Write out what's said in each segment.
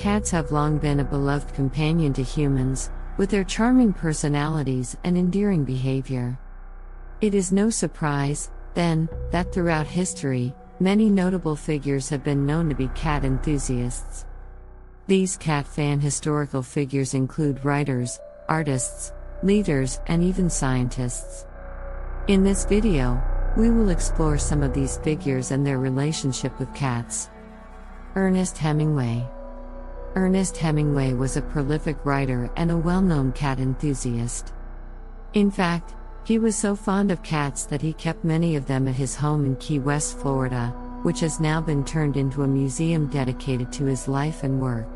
Cats have long been a beloved companion to humans, with their charming personalities and endearing behavior. It is no surprise, then, that throughout history, many notable figures have been known to be cat enthusiasts. These cat fan historical figures include writers, artists, leaders, and even scientists. In this video, we will explore some of these figures and their relationship with cats. Ernest Hemingway. Ernest Hemingway was a prolific writer and a well-known cat enthusiast. In fact, he was so fond of cats that he kept many of them at his home in Key West, Florida, which has now been turned into a museum dedicated to his life and work.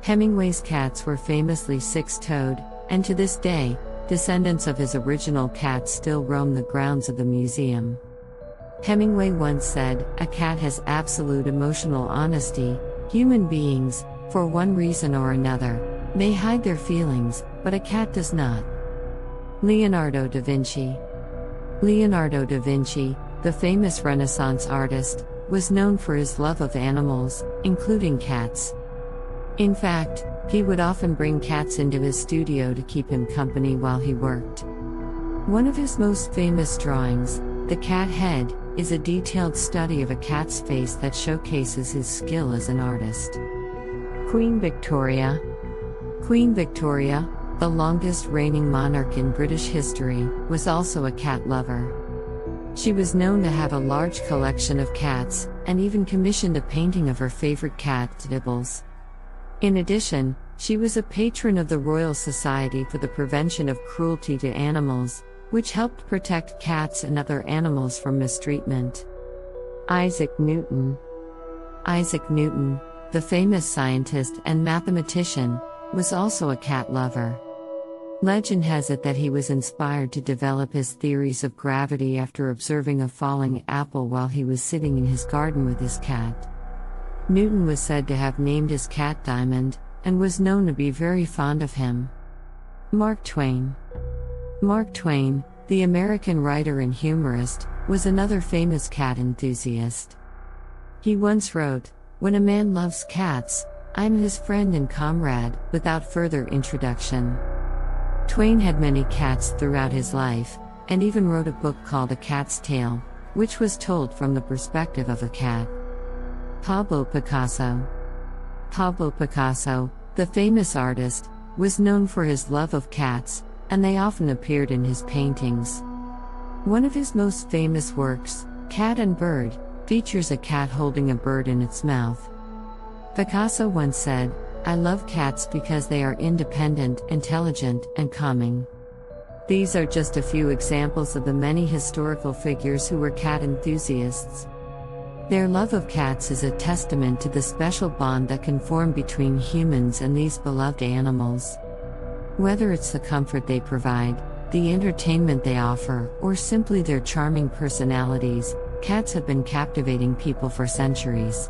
Hemingway's cats were famously six-toed, and to this day, descendants of his original cats still roam the grounds of the museum. Hemingway once said, "A cat has absolute emotional honesty. Human beings, for one reason or another, may hide their feelings, but a cat does not." Leonardo da Vinci. Leonardo da Vinci, the famous Renaissance artist, was known for his love of animals, including cats. In fact, he would often bring cats into his studio to keep him company while he worked. One of his most famous drawings, The Cat Head, is a detailed study of a cat's face that showcases his skill as an artist. Queen Victoria. Queen Victoria, the longest reigning monarch in British history, was also a cat lover. She was known to have a large collection of cats, and even commissioned a painting of her favorite cat, Tibbles. In addition, she was a patron of the Royal Society for the Prevention of Cruelty to Animals, which helped protect cats and other animals from mistreatment. Isaac Newton. Isaac Newton, the famous scientist and mathematician, was also a cat lover. Legend has it that he was inspired to develop his theories of gravity after observing a falling apple while he was sitting in his garden with his cat. Newton was said to have named his cat Diamond, and was known to be very fond of him. Mark Twain. Mark Twain, the American writer and humorist, was another famous cat enthusiast. He once wrote, "When a man loves cats, I'm his friend and comrade," without further introduction. Twain had many cats throughout his life, and even wrote a book called A Cat's Tale, which was told from the perspective of a cat. Pablo Picasso. Pablo Picasso, the famous artist, was known for his love of cats, and they often appeared in his paintings. One of his most famous works, Cat and Bird, features a cat holding a bird in its mouth. Picasso once said, "I love cats because they are independent, intelligent, and calming." These are just a few examples of the many historical figures who were cat enthusiasts. Their love of cats is a testament to the special bond that can form between humans and these beloved animals. Whether it's the comfort they provide, the entertainment they offer, or simply their charming personalities, cats have been captivating people for centuries.